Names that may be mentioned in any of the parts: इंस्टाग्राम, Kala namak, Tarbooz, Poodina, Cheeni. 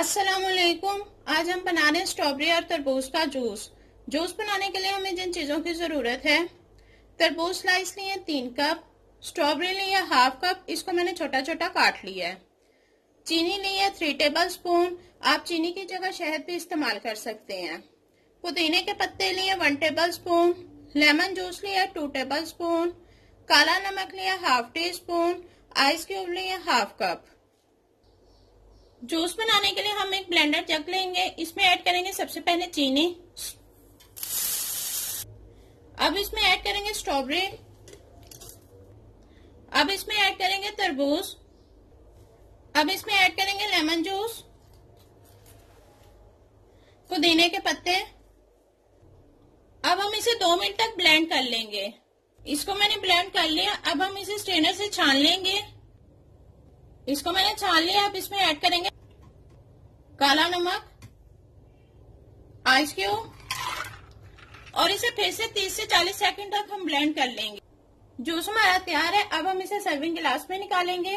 अस्सलामुअलैकुम। आज हम बना रहे हैं स्ट्रॉबेरी और तरबूज का जूस। जूस बनाने के लिए हमें जिन चीज़ों की ज़रूरत है, तरबूज स्लाइस लिए 3 कप, स्ट्रॉबेरी लिए 1/2 कप, इसको मैंने छोटा छोटा काट लिया है। चीनी ली है 3 टेबल स्पून, आप चीनी की जगह शहद भी इस्तेमाल कर सकते हैं। पुदीने के पत्ते लिए 1 टेबल स्पून, लेमन जूस लिया 2 टेबल स्पून, काला नमक लिया 1/2 टी स्पून, आइस क्यूब लिया 1/2 कप। जूस बनाने के लिए हम एक ब्लेंडर जग लेंगे, इसमें ऐड करेंगे सबसे पहले चीनी। अब इसमें ऐड करेंगे स्ट्रॉबेरी। अब इसमें ऐड करेंगे तरबूज। अब इसमें ऐड करेंगे लेमन जूस, पुदीने के पत्ते। अब हम इसे 2 मिनट तक ब्लेंड कर लेंगे। इसको मैंने ब्लेंड कर लिया। अब हम इसे स्ट्रेनर से छान लेंगे। इसको मैंने छान लिया। अब इसमें ऐड करेंगे काला नमक, आइस क्यूब और इसे फिर से 30 से 40 सेकंड तक हम ब्लेंड कर लेंगे। जूस हमारा तैयार है। अब हम इसे सर्विंग गिलास में निकालेंगे।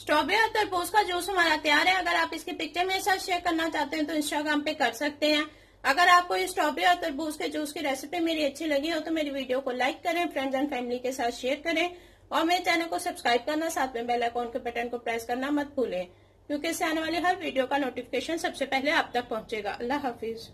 स्ट्रॉबेरी और तरबूज का जूस हमारा तैयार है। अगर आप इसकी पिक्चर मेरे साथ शेयर करना चाहते हैं तो इंस्टाग्राम पे कर सकते हैं। अगर आपको ये स्ट्रॉबेरी और तरबूज के जूस की रेसिपी मेरी अच्छी लगी हो तो मेरी वीडियो को लाइक करें, फ्रेंड्स एंड फैमिली के साथ शेयर करें और मेरे चैनल को सब्सक्राइब करना, साथ में बेल आइकॉन के बटन को प्रेस करना मत भूलें, क्योंकि इससे आने वाली हर वीडियो का नोटिफिकेशन सबसे पहले आप तक पहुंचेगा। अल्लाह हाफिज।